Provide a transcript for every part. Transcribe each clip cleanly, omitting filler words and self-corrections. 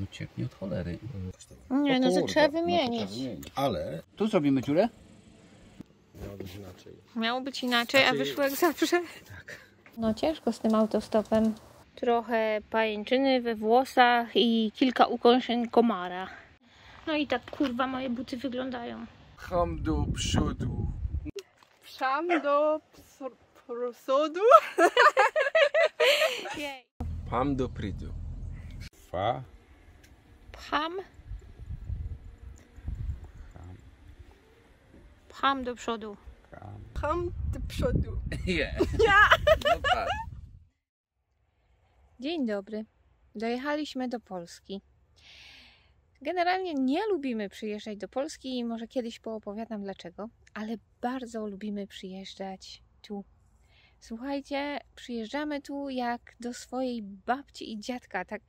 No cieknie od cholery. Nie, no to trzeba wymienić. Ale... Tu zrobimy dziurę? Miało być inaczej. Miało być inaczej, a wyszło jak zawsze. Tak. No ciężko z tym autostopem. Trochę pajęczyny we włosach i kilka ukąszeń komara. No i tak kurwa moje buty wyglądają. Pcham do przodu. Pcham do przodu? Pcham do przodu. Fa. Pcham. Pcham do przodu. Pcham do przodu. Yeah. Ja. No tak. Dzień dobry. Dojechaliśmy do Polski. Generalnie nie lubimy przyjeżdżać do Polski i może kiedyś poopowiadam dlaczego, ale bardzo lubimy przyjeżdżać tu. Słuchajcie, przyjeżdżamy tu jak do swojej babci i dziadka, tak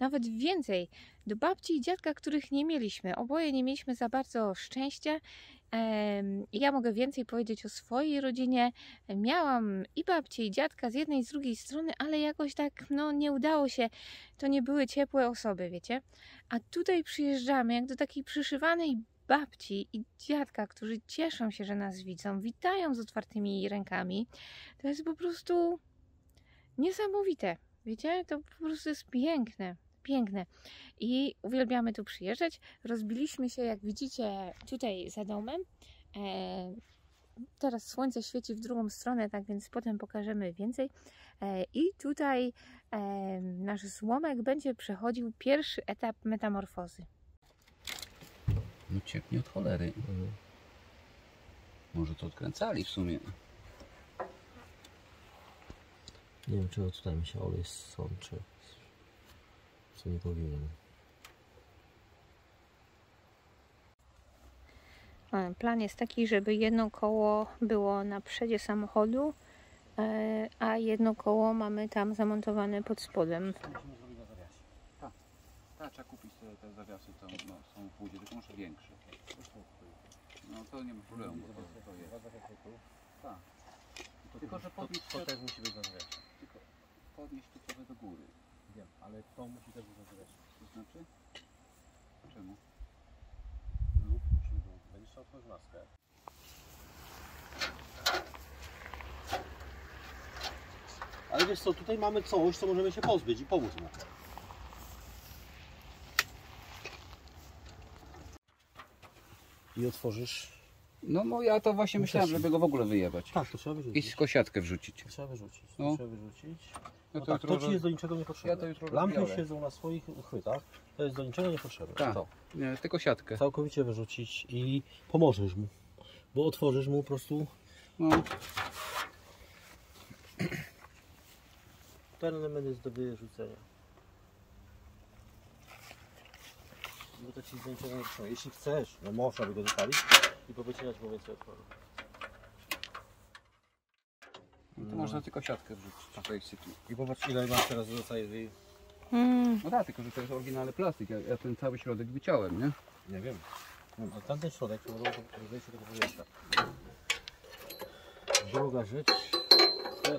nawet więcej, do babci i dziadka, których nie mieliśmy. Oboje nie mieliśmy za bardzo szczęścia. Ja mogę więcej powiedzieć o swojej rodzinie. Miałam i babcię, i dziadka z jednej i z drugiej strony, ale jakoś tak no, nie udało się. To nie były ciepłe osoby, wiecie. A tutaj przyjeżdżamy jak do takiej przyszywanej babci i dziadka, którzy cieszą się, że nas widzą, witają z otwartymi rękami. To jest po prostu niesamowite, wiecie? To po prostu jest piękne. Piękne. I uwielbiamy tu przyjeżdżać. Rozbiliśmy się, jak widzicie, tutaj za domem. Teraz słońce świeci w drugą stronę, tak więc potem pokażemy więcej. I tutaj nasz złomek będzie przechodził pierwszy etap metamorfozy. No cieknie od cholery. Może to odkręcali w sumie. Nie wiem, czy tutaj mi się olej sączy. Nie powinien. Plan jest taki, żeby jedno koło było na przodzie samochodu, a jedno koło mamy tam zamontowane pod spodem. Musimy zrobić na zawiasie. Tak, trzeba kupić te zawiasy, to no, są w budzie, tylko może większe. No to nie ma problemu, bo to jest. Tak. Tylko, że podnieść to też musi być na zawiasie. Tylko podnieść to trochę do góry. Wiem, ale to musi też być. To znaczy? Czemu? No, musimy to. Będziesz trzeba otworzyć maskę. Ale wiesz co, tutaj mamy coś, co możemy się pozbyć i pomóc mu. I otworzysz? No, no ja to właśnie myślałem, żeby go w ogóle wyjebać. Tak, to trzeba wyrzucić. I skosiatkę wrzucić. Trzeba wyrzucić. No. Trzeba wyrzucić. No to, tak, to ci jest do niczego niepotrzebne. Ja lampy już siedzą na swoich uchwytach, to jest do niczego niepotrzebne. Tak, nie, tylko siatkę. Całkowicie wyrzucić i pomożesz mu, bo otworzysz mu po prostu. No. Ten element jest do wyrzucenia. Bo to ci jest do niczego niepotrzebne. Jeśli chcesz, no można by go zapalić i powycinać mu więcej otworu. No. To można tylko siatkę wrzucić tutaj sypki. I popatrz ile masz teraz zostaje z No tak, tylko że to jest oryginalny plastik. Ja ten cały środek wyciąłem, nie? Nie wiem. A tamten środek to rozejść się tego powietrza. Droga rzecz,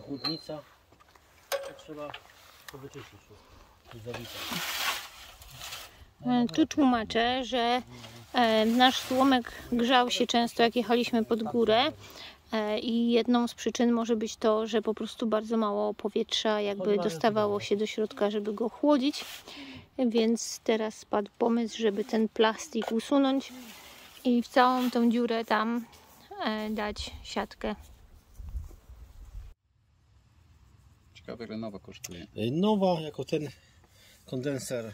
chłodnica. To trzeba to wyczyścić. Tu tłumaczę, że nasz złomek grzał się często jak jechaliśmy pod górę. I jedną z przyczyn może być to, że po prostu bardzo mało powietrza jakby dostawało się do środka, żeby go chłodzić. Więc teraz padł pomysł, żeby ten plastik usunąć i w całą tą dziurę tam dać siatkę. Ciekawe, ile nowa kosztuje. Nowa jako ten kondenser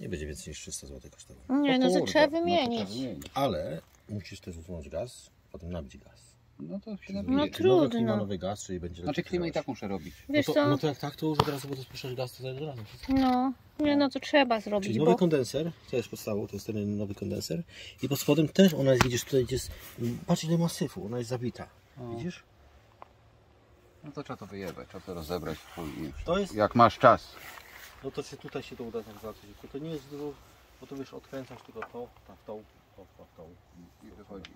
nie będzie więcej niż 300 zł kosztował. Nie, no to trzeba wymienić. Ale musisz też usunąć gaz, potem nabić gaz. No to się nabije. No trudno. Klima, nowy gaz, czyli będzie znaczy klimę i tak muszę robić. Wiesz co? No to jak tak, to już od razu bo to spuszczasz gaz tutaj od razu. No, nie, no to trzeba zrobić. Czyli nowy kondenser, też podstawą, to jest ten nowy kondenser. I pod spodem też ona jest, widzisz, tutaj jest, patrz ile ma syfu, ona jest zabita. O. Widzisz? No to trzeba to wyjebać, trzeba to rozebrać. To jest... Jak masz czas. No to się tutaj się to uda tam załatwić. To nie jest dużo, bo to wiesz, odkręcasz tylko to, tak, tą. I wychodzi.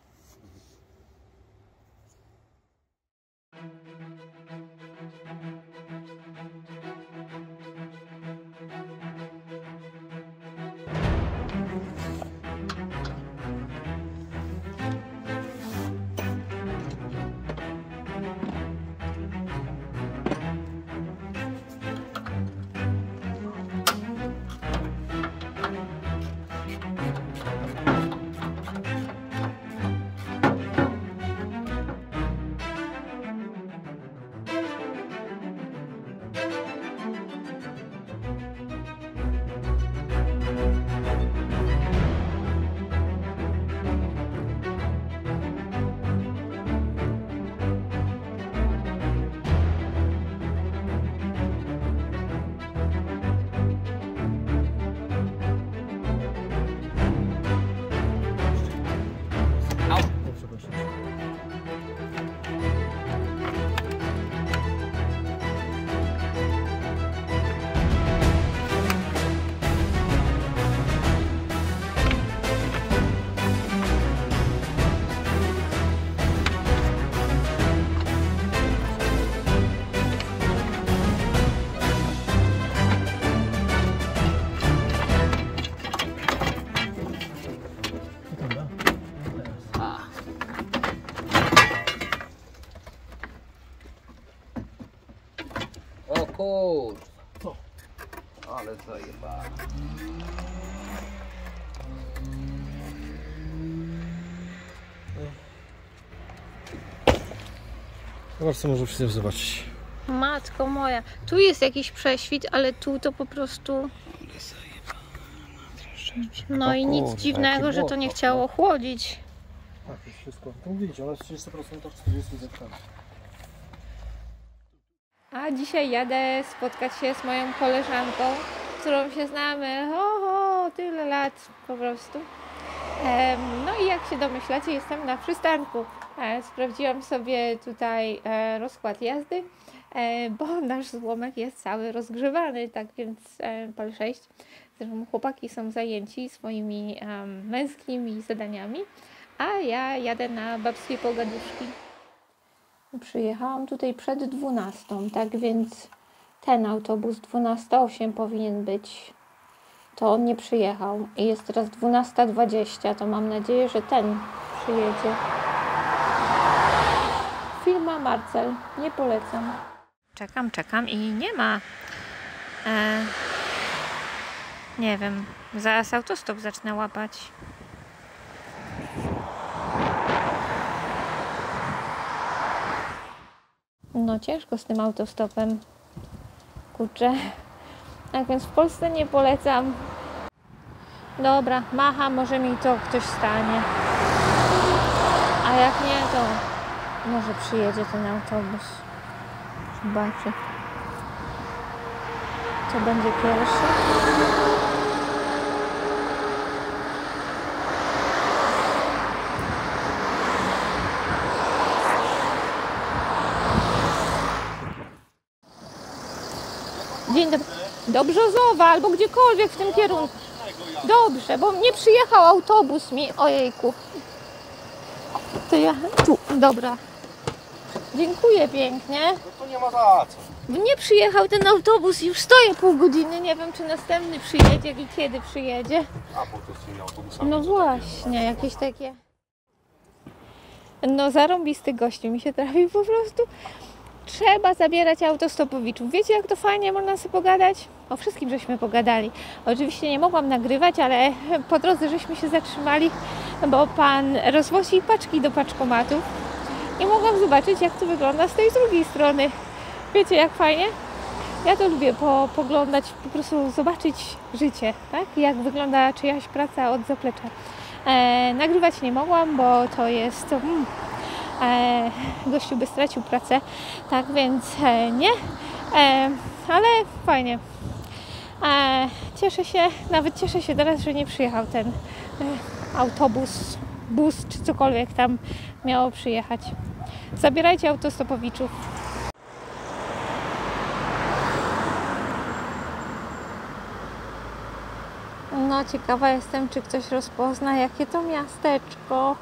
Zobacz, co możemy sobie zobaczyć. Matko moja, tu jest jakiś prześwit, ale tu to po prostu... No i nic dziwnego, że to nie chciało chłodzić. Tak, już wszystko. Widzicie, ona jest 30% w 40%. A dzisiaj jadę spotkać się z moją koleżanką, z którą się znamy tyle lat po prostu. No i jak się domyślacie, jestem na przystanku. Sprawdziłam sobie tutaj rozkład jazdy, bo nasz złomek jest cały rozgrzewany, tak więc pal 6. Zresztą chłopaki są zajęci swoimi męskimi zadaniami, a ja jadę na babskie pogaduszki. Przyjechałam tutaj przed 12, tak więc ten autobus 12:08 powinien być. To on nie przyjechał i jest teraz 12:20, to mam nadzieję, że ten przyjedzie. Firma Marcel, nie polecam. Czekam i nie ma. Nie wiem, zaraz autostop zacznę łapać. No ciężko z tym autostopem. Kurczę. Tak więc w Polsce nie polecam. Dobra, macha, może mi to ktoś stanie. A jak nie, to może przyjedzie ten autobus. Zobaczę. Co będzie pierwszy? Dzień dobry. Do Brzozowa albo gdziekolwiek w tym kierunku. Dobrze, bo nie przyjechał autobus mi. Ojejku. To ja tu, dobra. Dziękuję pięknie. To nie ma za co. Nie przyjechał ten autobus, już stoję pół godziny. Nie wiem, czy następny przyjedzie i kiedy przyjedzie. A bo to z tymi autobusami. No właśnie, jakieś takie. No zarąbisty gościu mi się trafił po prostu. Trzeba zabierać autostopowiczów. Wiecie, jak to fajnie można sobie pogadać? O wszystkim żeśmy pogadali. Oczywiście nie mogłam nagrywać, ale po drodze żeśmy się zatrzymali, bo pan rozwozi paczki do paczkomatów i mogłam zobaczyć, jak to wygląda z tej drugiej strony. Wiecie, jak fajnie? Ja to lubię poglądać, po prostu zobaczyć życie, tak? Jak wygląda czyjaś praca od zaplecza. Nagrywać nie mogłam, bo to jest... gościu by stracił pracę, tak więc nie, ale fajnie. Cieszę się, nawet cieszę się teraz, że nie przyjechał ten autobus, bus czy cokolwiek tam miało przyjechać. Zabierajcie autostopowiczów. No ciekawa jestem, czy ktoś rozpozna, jakie to miasteczko.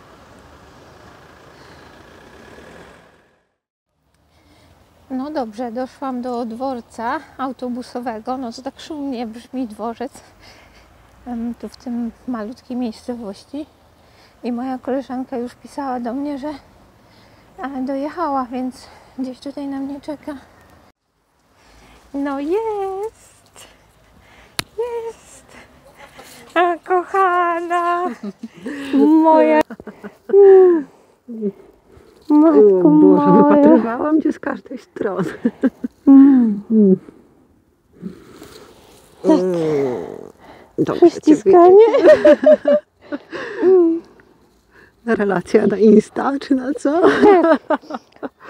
No dobrze, doszłam do dworca autobusowego, no to tak szumnie brzmi dworzec, tu w tym malutkiej miejscowości. I moja koleżanka już pisała do mnie, że dojechała, więc gdzieś tutaj na mnie czeka. No jest! Jest! A kochana! Moja... Matko Boże, moja. Wypatrywałam Cię z każdej strony. Tak. Dobrze, ściskanie. Relacja na Insta, czy na co? Tak,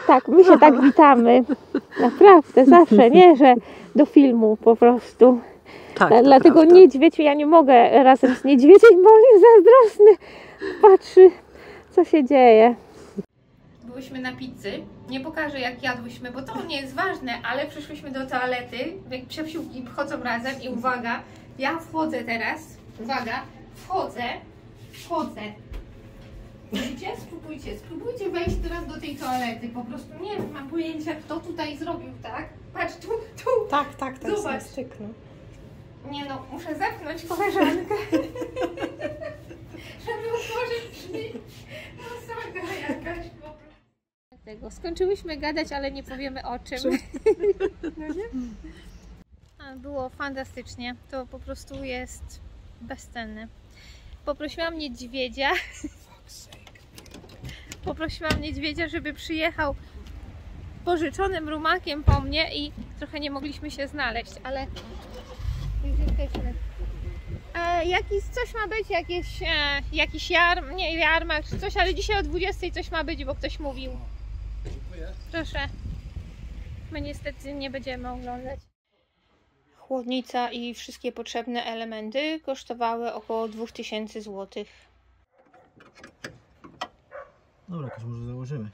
tak, my się tak witamy. Naprawdę, zawsze, nie, że do filmu po prostu. Tak, dlatego prawda. Niedźwiedź, ja nie mogę razem z niedźwiedziem, bo on jest zazdrosny. Patrzy, co się dzieje. Byłyśmy na pizzy. Nie pokażę, jak jadłyśmy, bo to nie jest ważne, ale przyszłyśmy do toalety. Jak przesiłki wchodzą razem i uwaga, ja wchodzę teraz. Uwaga, wchodzę. Widzicie? Spróbujcie wejść teraz do tej toalety. Po prostu nie wiem, mam pojęcia, kto tutaj zrobił, tak? Patrz, tu. Tak. Zobacz. Nie no, muszę zepchnąć koleżankę, żeby otworzyć drzwi. No saga jakaś po prostu. Skończyłyśmy gadać, ale nie powiemy o czym. No nie? Było fantastycznie. To po prostu jest bezcenne. Poprosiłam niedźwiedzia, żeby przyjechał pożyczonym rumakiem po mnie i trochę nie mogliśmy się znaleźć, ale... coś ma być, jakiś jarmark czy coś, ale dzisiaj o 20 coś ma być, bo ktoś mówił. Proszę. My niestety nie będziemy oglądać. Chłodnica i wszystkie potrzebne elementy kosztowały około 2000 zł. Dobra, też może założymy.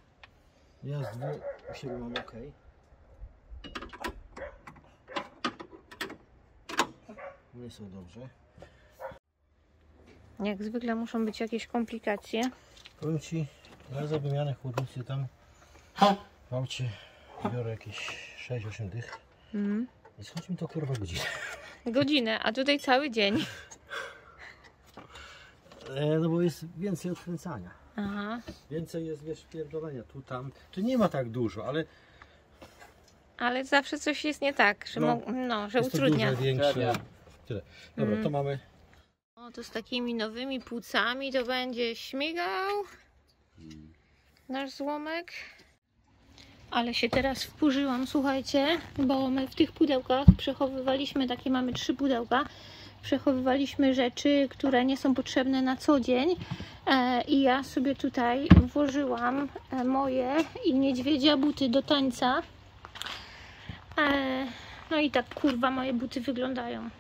Ja z dwóch u siebie mam ok. Nie są dobrze. Jak zwykle muszą być jakieś komplikacje. Powiem ci, ja za wymianę chłodnicy tam mam cię, biorę jakieś 6-8 dych. I schodzi mi to kurwa godzinę. Godzinę, a tutaj cały dzień. No bo jest więcej odkręcania. Aha. Więcej jest, wiesz, pierdolenia tu, tam. Tu nie ma tak dużo, ale... Ale zawsze coś jest nie tak, że, że utrudnia. Duże, większe. Tyle. Dobra, to mamy... O, to z takimi nowymi płucami to będzie śmigał nasz złomek. Ale się teraz wkurzyłam, słuchajcie, bo my w tych pudełkach przechowywaliśmy, takie mamy 3 pudełka, przechowywaliśmy rzeczy, które nie są potrzebne na co dzień i ja sobie tutaj włożyłam moje i niedźwiedzia buty do tańca. No i tak kurwa moje buty wyglądają,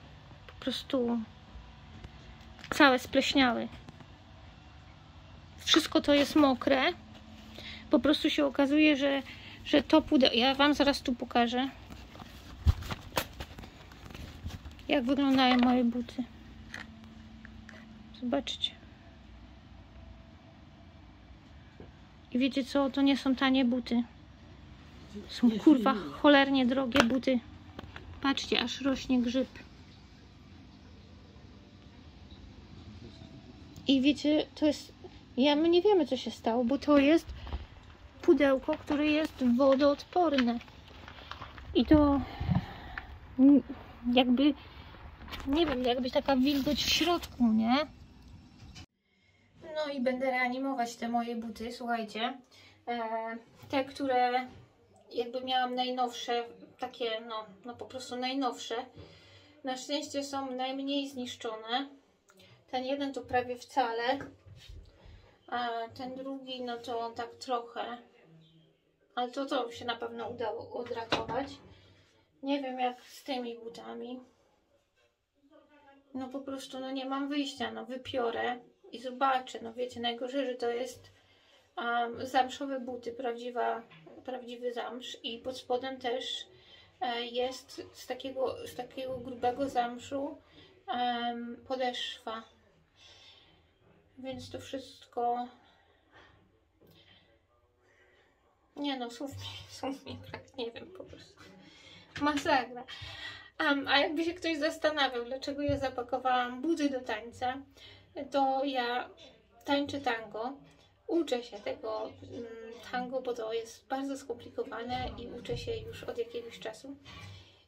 po prostu całe spleśniały. Wszystko to jest mokre, po prostu się okazuje, że to pudełko, ja wam zaraz tu pokażę, jak wyglądają moje buty. Zobaczcie. I wiecie co, to nie są tanie buty. Są kurwa cholernie drogie buty. Patrzcie, aż rośnie grzyb. I wiecie, to jest... My nie wiemy, co się stało, bo to jest pudełko, które jest wodoodporne. I to... Jakby... Nie wiem, jakby taka wilgoć w środku, nie? No i będę reanimować te moje buty, słuchajcie. Te, które... Jakby miałam najnowsze, takie no po prostu najnowsze. Na szczęście są najmniej zniszczone. Ten jeden to prawie wcale. A ten drugi, no to on tak trochę. Ale to się na pewno udało odratować. Nie wiem jak z tymi butami. No po prostu nie mam wyjścia, wypiorę i zobaczę. No wiecie, najgorzej, że to jest zamszowe buty, prawdziwy zamsz i pod spodem też jest z takiego grubego zamszu podeszwa, więc to wszystko słów mi brak, nie wiem, po prostu masakra. A jakby się ktoś zastanawiał, dlaczego ja zapakowałam buty do tańca, to ja tańczę tango. Uczę się tego tango, bo to jest bardzo skomplikowane i uczę się już od jakiegoś czasu.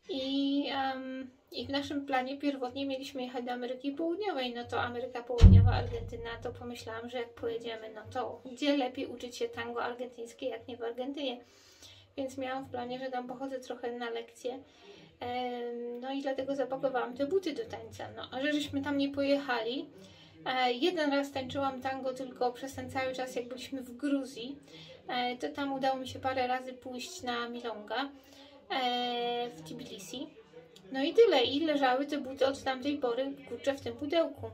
I w naszym planie pierwotnie mieliśmy jechać do Ameryki Południowej, no to Ameryka Południowa, Argentyna, to pomyślałam, że jak pojedziemy, no to gdzie lepiej uczyć się tango argentyńskie, jak nie w Argentynie. Więc miałam w planie, że tam pochodzę trochę na lekcje. No i dlatego zapakowałam te buty do tańca. No, a że żeśmy tam nie pojechali. Jeden raz tańczyłam tango tylko przez ten cały czas, jak byliśmy w Gruzji. To tam udało mi się parę razy pójść na milonga w Tbilisi. No i tyle. I leżały te buty od tamtej pory, kurczę, w tym pudełku.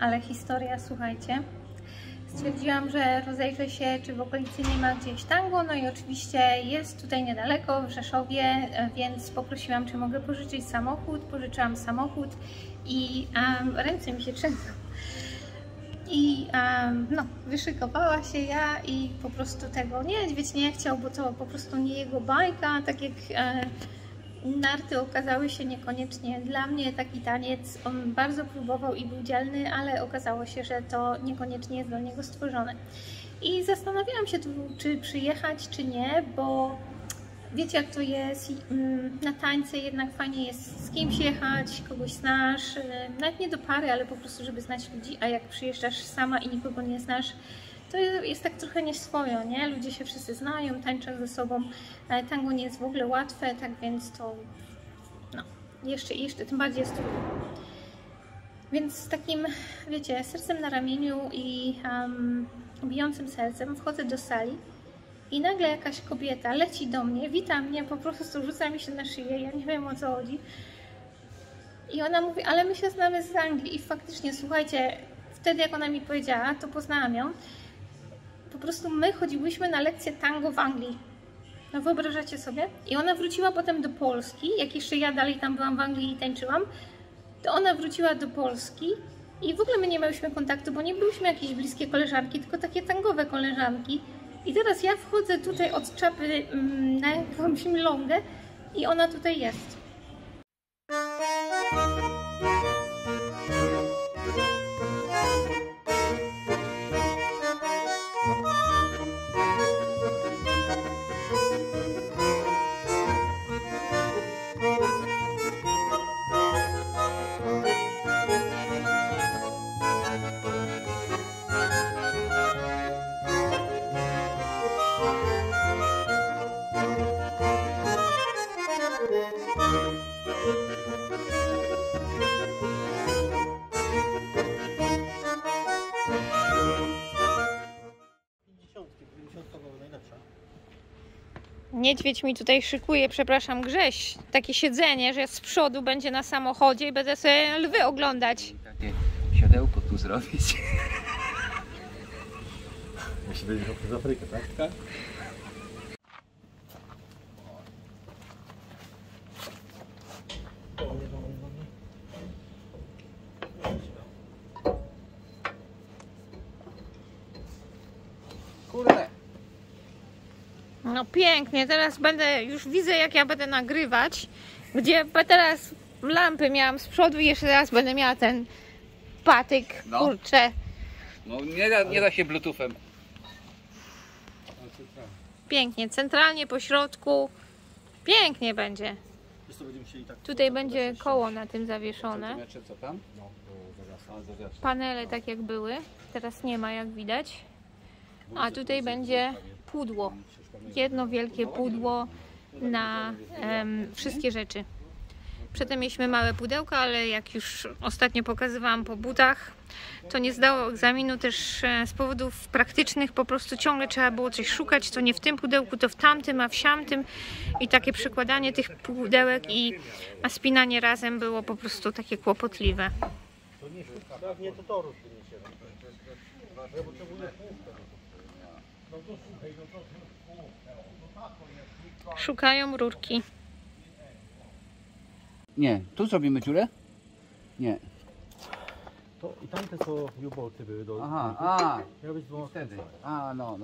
Ale historia, słuchajcie, stwierdziłam, że rozejrzę się, czy w okolicy nie ma gdzieś tango, no i oczywiście jest tutaj niedaleko, w Rzeszowie, więc poprosiłam, czy mogę pożyczyć samochód, pożyczyłam samochód i ręce mi się trzęsą. I no, wyszykowała się ja i po prostu tego niedźwiedź nie chciał, bo to po prostu nie jego bajka, tak jak... Narty okazały się niekoniecznie dla mnie taki taniec, on bardzo próbował i był dzielny, ale okazało się, że to niekoniecznie jest dla niego stworzone. I zastanawiałam się tu, czy przyjechać, czy nie, bo wiecie jak to jest, na tańce jednak fajnie jest z kimś jechać, kogoś znasz, nawet nie do pary, ale po prostu żeby znać ludzi, a jak przyjeżdżasz sama i nikogo nie znasz, to jest tak trochę nieswojo, nie? Ludzie się wszyscy znają, tańczą ze sobą. Tango nie jest w ogóle łatwe, tak więc to no, jeszcze tym bardziej jest trudno. Więc z takim, wiecie, sercem na ramieniu i bijącym sercem wchodzę do sali i nagle jakaś kobieta leci do mnie, wita mnie, po prostu rzuca mi się na szyję, ja nie wiem o co chodzi. I ona mówi, ale my się znamy z Anglii i faktycznie, słuchajcie, wtedy jak ona mi powiedziała, to poznałam ją. Po prostu my chodziłyśmy na lekcję tango w Anglii. No wyobrażacie sobie? I ona wróciła potem do Polski, jak jeszcze ja dalej tam byłam w Anglii i tańczyłam, to ona wróciła do Polski i w ogóle my nie miałyśmy kontaktu, bo nie byłyśmy jakieś bliskie koleżanki, tylko takie tangowe koleżanki. I teraz ja wchodzę tutaj od czapy na jakąś milongę i ona tutaj jest. Niedźwiedź mi tutaj szykuje, przepraszam, Grześ, takie siedzenie, że z przodu będzie na samochodzie i będę sobie lwy oglądać. Takie siodełko tu zrobić. Musi być z Afryki, tak? Tak. Kurde. No pięknie, teraz będę, już widzę jak ja będę nagrywać, gdzie teraz lampy miałam z przodu i jeszcze teraz będę miała ten patyk, no. Kurczę. No nie da się bluetoothem. Pięknie, centralnie po środku, pięknie będzie. Tutaj będzie koło na tym zawieszone. Panele tak jak były, teraz nie ma jak widać. A tutaj będzie pudło, jedno wielkie pudło na wszystkie rzeczy. Przedtem mieliśmy małe pudełka, ale jak już ostatnio pokazywałam po butach, to nie zdało egzaminu też z powodów praktycznych. Po prostu ciągle trzeba było coś szukać, to nie w tym pudełku, to w tamtym, a w siamtym. I takie przekładanie tych pudełek a spinanie razem było po prostu takie kłopotliwe. Szukają rurki. Nie, tu zrobimy dziurę? Nie. To i tamte co jubolty były do... Aha, miał być wtedy. A, no.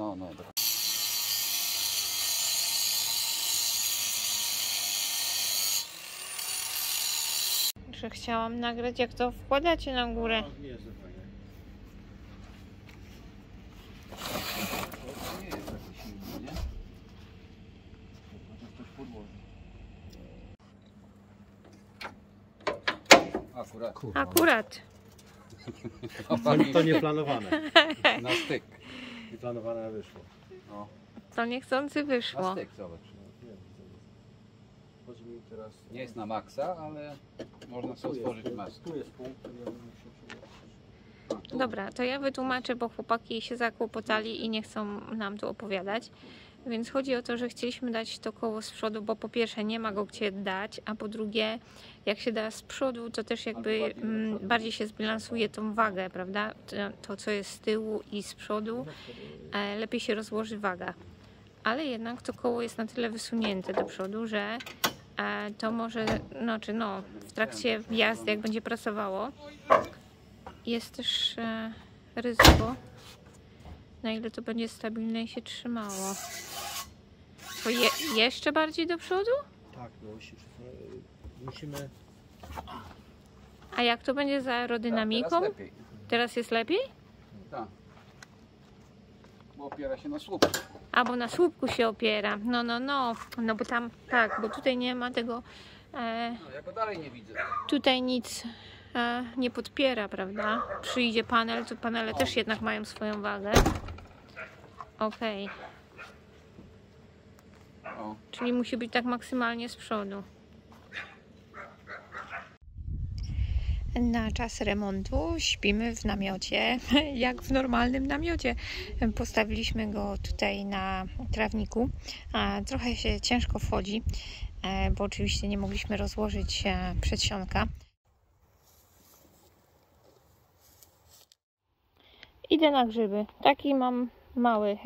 Że chciałam nagrać, jak to wkładacie na górę. Akurat. To nieplanowane. Na styk. Nieplanowane wyszło. No. To niechcący wyszło. Na styk, zobacz. Nie jest na maksa, ale można sobie stworzyć masę. Tu jest punkt. Dobra, to ja wytłumaczę, bo chłopaki się zakłopotali i nie chcą nam tu opowiadać. Więc chodzi o to, że chcieliśmy dać to koło z przodu, bo po pierwsze nie ma go gdzie dać, a po drugie jak się da z przodu, to też jakby bardziej się zbilansuje tą wagę, prawda? To co jest z tyłu i z przodu, lepiej się rozłoży waga. Ale jednak to koło jest na tyle wysunięte do przodu, że to może, w trakcie jazdy, jak będzie pracowało, jest też ryzyko, na ile to będzie stabilne i się trzymało. To jeszcze bardziej do przodu? Tak, musimy... A jak to będzie z aerodynamiką? Tak, teraz jest lepiej? Tak. Bo opiera się na słupku. A, bo na słupku się opiera. No bo tam, tak, bo tutaj nie ma tego... ja go dalej nie widzę. Tutaj nic nie podpiera, prawda? Przyjdzie panel, to panele też jednak mają swoją wagę. Okej. Czyli musi być tak maksymalnie z przodu. Na czas remontu śpimy w namiocie, jak w normalnym namiocie. Postawiliśmy go tutaj na trawniku. Trochę się ciężko wchodzi, bo oczywiście nie mogliśmy rozłożyć przedsionka. Idę na grzyby. Taki mam mały.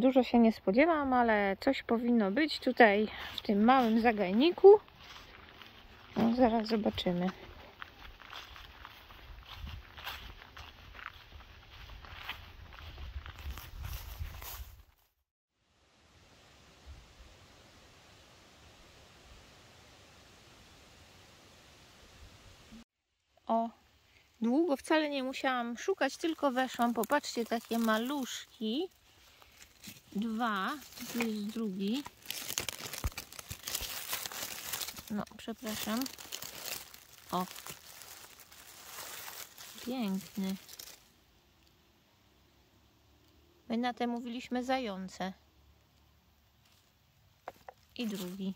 Dużo się nie spodziewam, ale coś powinno być tutaj w tym małym zagajniku. No, zaraz zobaczymy. O, długo wcale nie musiałam szukać, tylko weszłam. Popatrzcie, takie maluszki. Dwa, tu jest drugi. No, przepraszam. O. Piękny. My na te mówiliśmy zające. I drugi.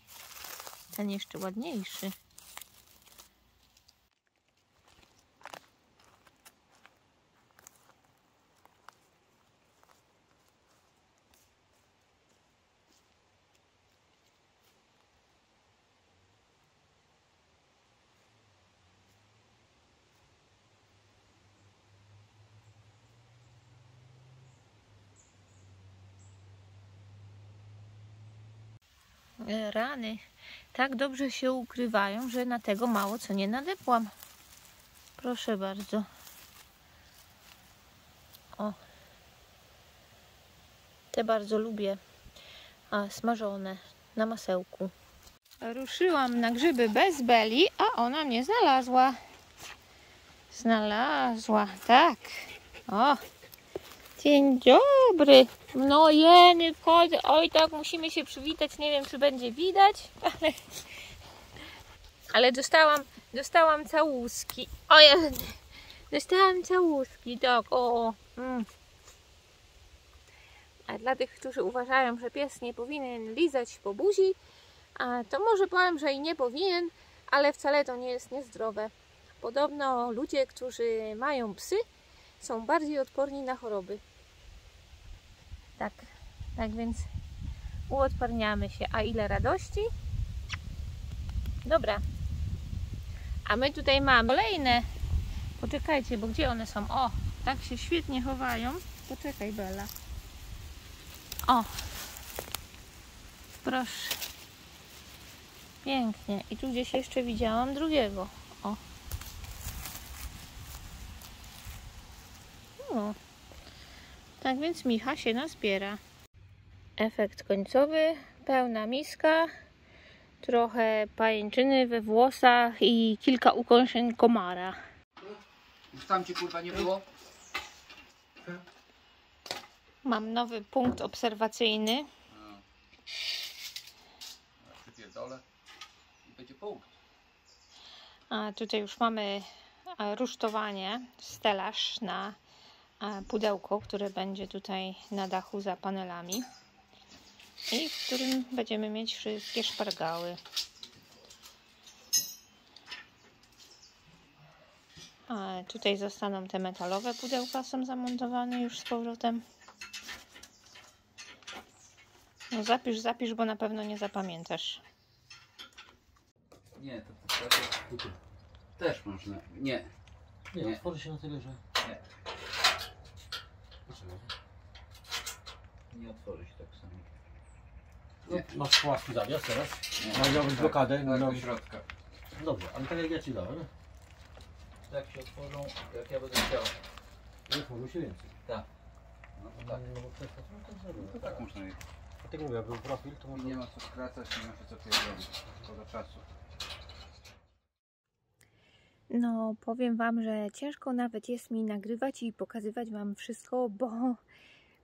Ten jeszcze ładniejszy. Rany tak dobrze się ukrywają, że na tego mało co nie nadepłam. Proszę bardzo. O. Te bardzo lubię. Smażone na masełku. Ruszyłam na grzyby bez Beli, a ona mnie znalazła. Tak. O. Dzień dobry. No jeny koty, oj tak, musimy się przywitać, nie wiem czy będzie widać, ale dostałam całuski. O jeny, dostałam całuski, tak, o. A dla tych, którzy uważają, że pies nie powinien lizać po buzi, to może powiem, że i nie powinien, ale wcale to nie jest niezdrowe. Podobno ludzie, którzy mają psy, są bardziej odporni na choroby. Tak więc uodparniamy się. A ile radości? Dobra. A my tutaj mamy kolejne. Poczekajcie, bo gdzie one są? O, tak się świetnie chowają. Poczekaj, Bela. O, proszę. Pięknie. I tu gdzieś jeszcze widziałam drugiego. O. O. Tak więc Micha się nazbiera. Efekt końcowy. Pełna miska. Trochę pajęczyny we włosach i kilka ukąszeń komara. Już tam cię kurwa nie było? Mam nowy punkt obserwacyjny. Przypierdolę i będzie punkt. A tutaj już mamy rusztowanie, stelaż na pudełko, które będzie tutaj na dachu za panelami. I w którym będziemy mieć wszystkie szpargały. A tutaj zostaną te metalowe pudełka, są zamontowane już z powrotem. No zapisz, bo na pewno nie zapamiętasz. Nie, to też można. Nie, otworzy się na tyle, że... Nie. Nie otworzy się tak samo. No, masz płaski zawias teraz. Miałbyś blokadę do środka. Dobrze, ale tak jak ja ci dałem. Tak się otworzą, jak ja będę chciał. Nie otworzą się więcej. Tak. No to tak. No, to tak można je. A tak mówię, jak był profil, to można... Nie ma co skracać, nie ma się co tutaj robić. Szkoda czasu. No, powiem wam, że ciężko nawet jest mi nagrywać i pokazywać wam wszystko, bo...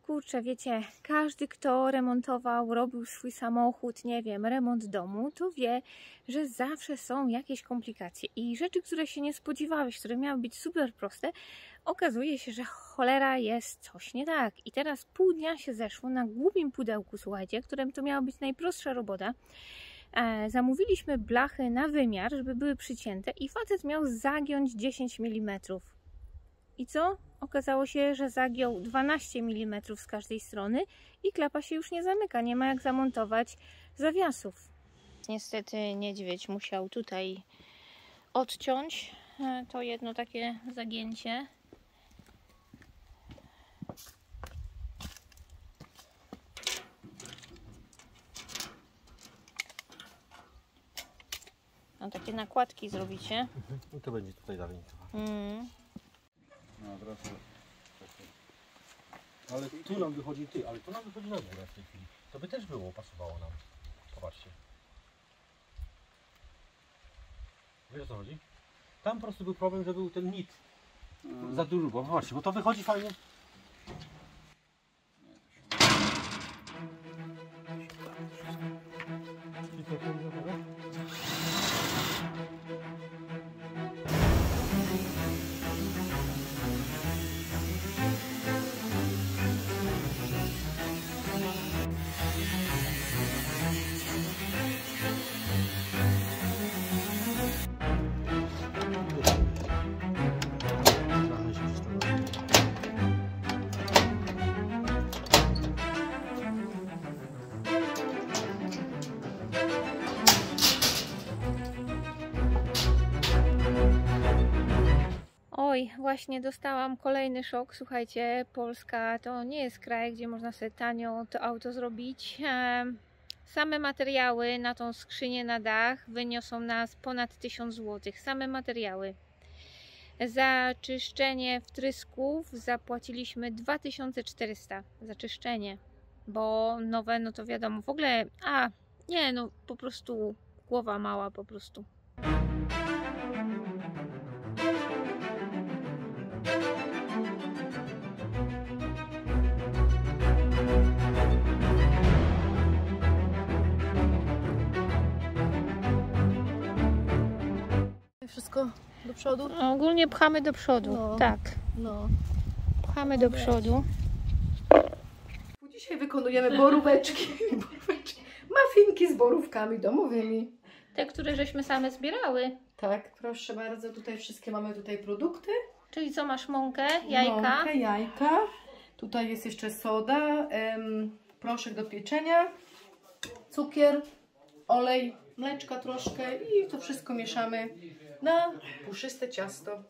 Kurczę, wiecie, każdy, kto remontował, robił swój samochód, nie wiem, remont domu, to wie, że zawsze są jakieś komplikacje i rzeczy, które się nie spodziewałeś, które miały być super proste, okazuje się, że cholera jest coś nie tak. I teraz pół dnia się zeszło na głupim pudełku, słuchajcie, którym to miała być najprostsza robota. Zamówiliśmy blachy na wymiar, żeby były przycięte i facet miał zagiąć 10 mm. I co? Okazało się, że zagiął 12 mm z każdej strony i klapa się już nie zamyka, nie ma jak zamontować zawiasów. Niestety niedźwiedź musiał tutaj odciąć to jedno takie zagięcie. No takie nakładki zrobicie. I to będzie tutaj dalej. No, teraz... Ale tu nam wychodzi ty, ale to nam wychodzi na górę w tej chwili. To by też było, pasowało nam. Popatrzcie. Wiesz o co chodzi? Tam po prostu był problem, że był ten nit. Za dużo, bo popatrzcie, bo to wychodzi fajnie. Właśnie dostałam kolejny szok. Słuchajcie, Polska to nie jest kraj, gdzie można sobie tanio to auto zrobić. Same materiały na tą skrzynię na dach wyniosą nas ponad 1000 zł. Same materiały. Za czyszczenie wtrysków zapłaciliśmy 2400 za czyszczenie, bo nowe, no to wiadomo, w ogóle, po prostu głowa mała po prostu. Wszystko do przodu? No, ogólnie pchamy do przodu, no, tak. No. Pchamy do przodu. Dzisiaj wykonujemy boróweczki. Muffinki z borówkami domowymi. Te, które żeśmy same zbierały. Tak, proszę bardzo, tutaj wszystkie mamy tutaj produkty. Czyli co masz? Mąkę, jajka. Mąkę, jajka. Tutaj jest jeszcze soda, proszek do pieczenia, cukier, olej, mleczka troszkę i to wszystko mieszamy na puszyste ciasto.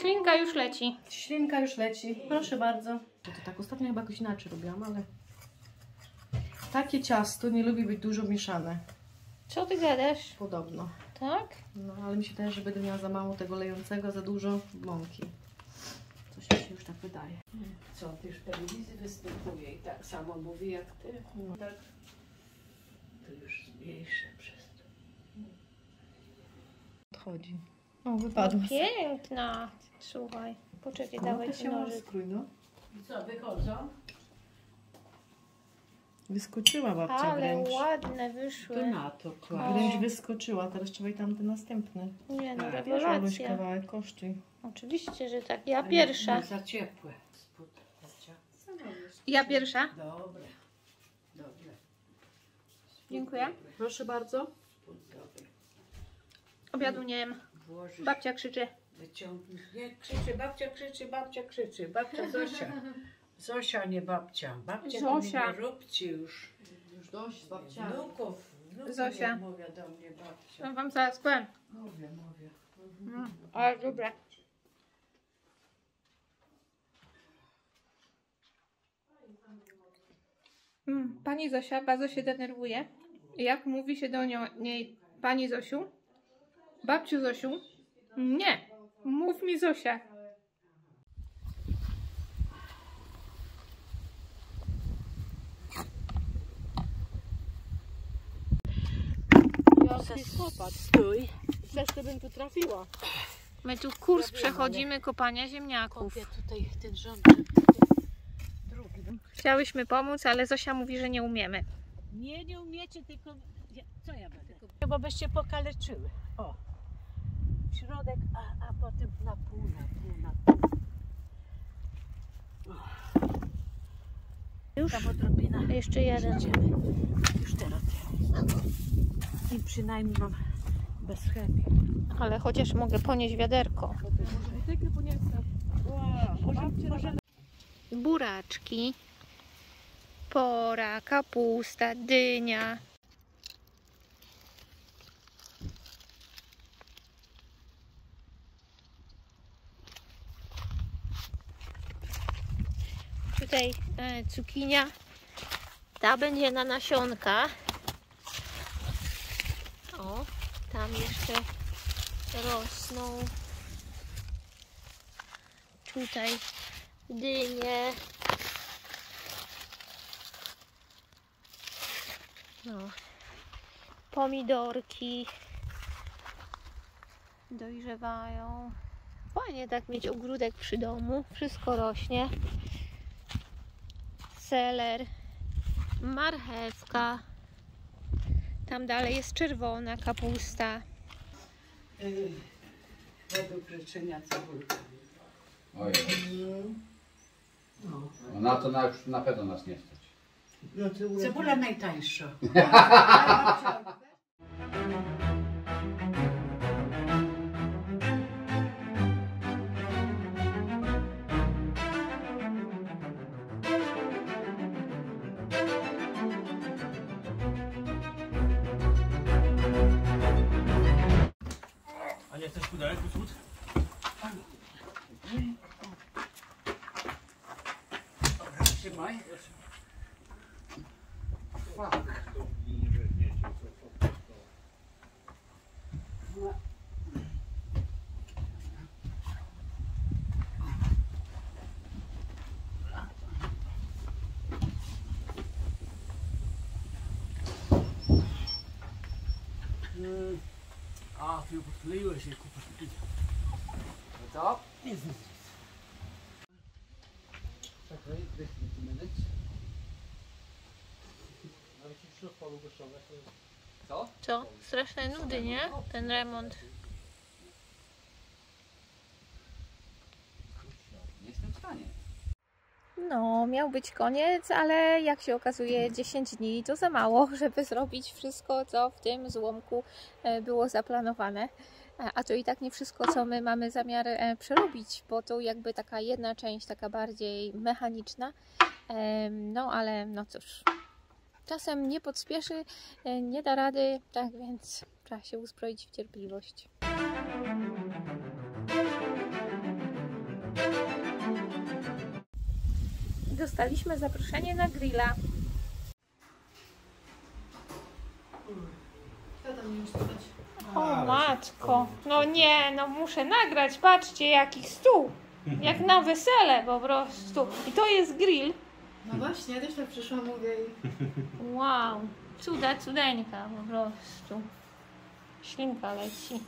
Ślinka już leci. Ślinka już leci, proszę bardzo. To tak ostatnio chyba jakoś inaczej robiłam, ale takie ciasto nie lubi być dużo mieszane. Co ty gadasz? Podobno. Tak? No, ale mi się wydaje, że będę miała za mało tego lejącego, za dużo mąki. Coś mi się już tak wydaje. Co, ty już w telewizji występuje i tak samo mówi jak ty? No. Tak. To już mniejsze przez to. Odchodzi. O, wypadła. No, piękna. Słuchaj. Poczekaj, dawaj ci nożyk. Skrój, no. I co, wychodzą? Wyskoczyła babcia. Ale wręcz ładne wyszły. To na to kłaść. Wręcz wyskoczyła, teraz trzeba i tamten następny. Nie, no rewelacja. Kawałek koszty. Oczywiście, że tak. Ja pierwsza. Za ciepłe. Ja pierwsza? Dobre. Dobre. Dziękuję. Proszę bardzo. Obiadu nie jem. Babcia krzyczy. Nie, krzyczy, babcia krzyczy, babcia krzyczy. Babcia Zosia. Zosia, nie babcia. Babcia Zosia. Nie róbcie już. Już dość z babciami. Wnuków Zosia. Mówię do mnie babcia. Ja wam zaraz powiem. Mówię. No, ale dobra. Pani Zosia bardzo się denerwuje. Jak mówi się do niej pani Zosiu? Babciu Zosiu? Nie. Mów mi Zosia. Stój. Też to bym potrafiła. My tu kurs przechodzimy kopania ziemniaków. Tutaj ten rządek. Chciałyśmy pomóc, ale Zosia mówi, że nie umiemy. Nie umiecie, tylko co ja będę? Bo byście pokaleczyły. O. W środek, a potem na pół. Już? Jeszcze jeden. Już teraz. I przynajmniej mam bez chemii. Ale chociaż mogę ponieść wiaderko. Buraczki, pora, kapusta, dynia. Tutaj cukinia. Ta będzie na nasionka. O, tam jeszcze rosną. Tutaj dynie. No. Pomidorki dojrzewają. Fajnie tak mieć ogródek przy domu. Wszystko rośnie. Seler, marchewka. Tam dalej jest czerwona kapusta. Według życzenia cebulka. No na to na pewno nas nie stać. No, cebula najtańsza. Ania, chcesz pudelek usłuć? Dobra, trzymaj. A, ty podkleiłeś się, kupasz pić. No to? Czekaj, 10 minut. Co? Straszne nudy, nie? Ten remont. Nie jestem w stanie. No, miał być koniec, ale jak się okazuje 10 dni to za mało, żeby zrobić wszystko, co w tym złomku było zaplanowane. A to i tak nie wszystko, co my mamy zamiar przerobić, bo to jakby taka jedna część, taka bardziej mechaniczna. No ale no cóż, czasem nie podspieszy, nie da rady, tak więc trzeba się uzbroić w cierpliwość. Dostaliśmy zaproszenie na grilla. O matko, no nie, no muszę nagrać, patrzcie jaki stół, jak na wesele po prostu. I to jest grill. No właśnie, ja też tak przyszłam, mówię i... Wow, cuda, cudeńka po prostu. Ślinka leci.